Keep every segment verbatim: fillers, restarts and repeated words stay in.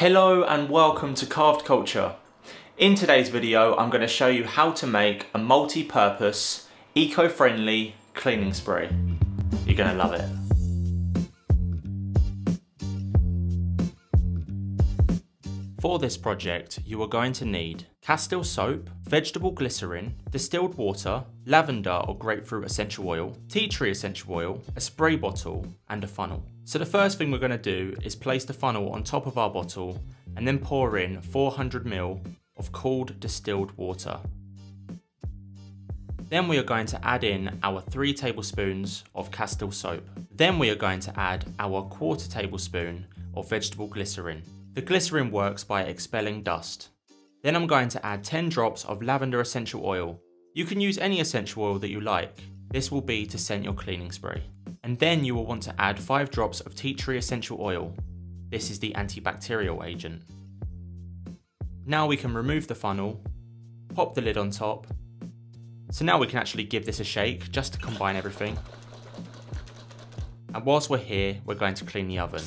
Hello and welcome to Carved Culture. In today's video I'm going to show you how to make a multi-purpose, eco-friendly cleaning spray. You're going to love it. For this project you are going to need Castile soap, vegetable glycerin, distilled water, lavender or grapefruit essential oil, tea tree essential oil, a spray bottle and a funnel. So the first thing we're going to do is place the funnel on top of our bottle and then pour in four hundred milliliters of cooled distilled water. Then we are going to add in our three tablespoons of Castile soap. Then we are going to add our quarter tablespoon of vegetable glycerin. The glycerin works by expelling dust. Then I'm going to add ten drops of lavender essential oil. You can use any essential oil that you like. This will be to scent your cleaning spray. And then you will want to add five drops of tea tree essential oil. This is the antibacterial agent. Now we can remove the funnel, pop the lid on top. So now we can actually give this a shake just to combine everything. And whilst we're here, we're going to clean the oven.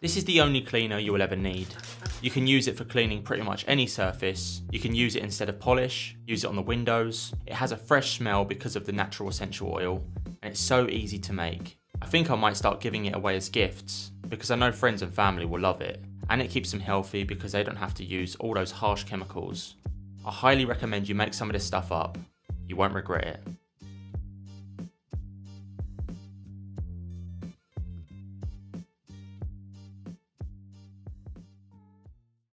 This is the only cleaner you will ever need. You can use it for cleaning pretty much any surface. You can use it instead of polish, use it on the windows. It has a fresh smell because of the natural essential oil, and it's so easy to make. I think I might start giving it away as gifts because I know friends and family will love it, and it keeps them healthy because they don't have to use all those harsh chemicals. I highly recommend you make some of this stuff up. You won't regret it.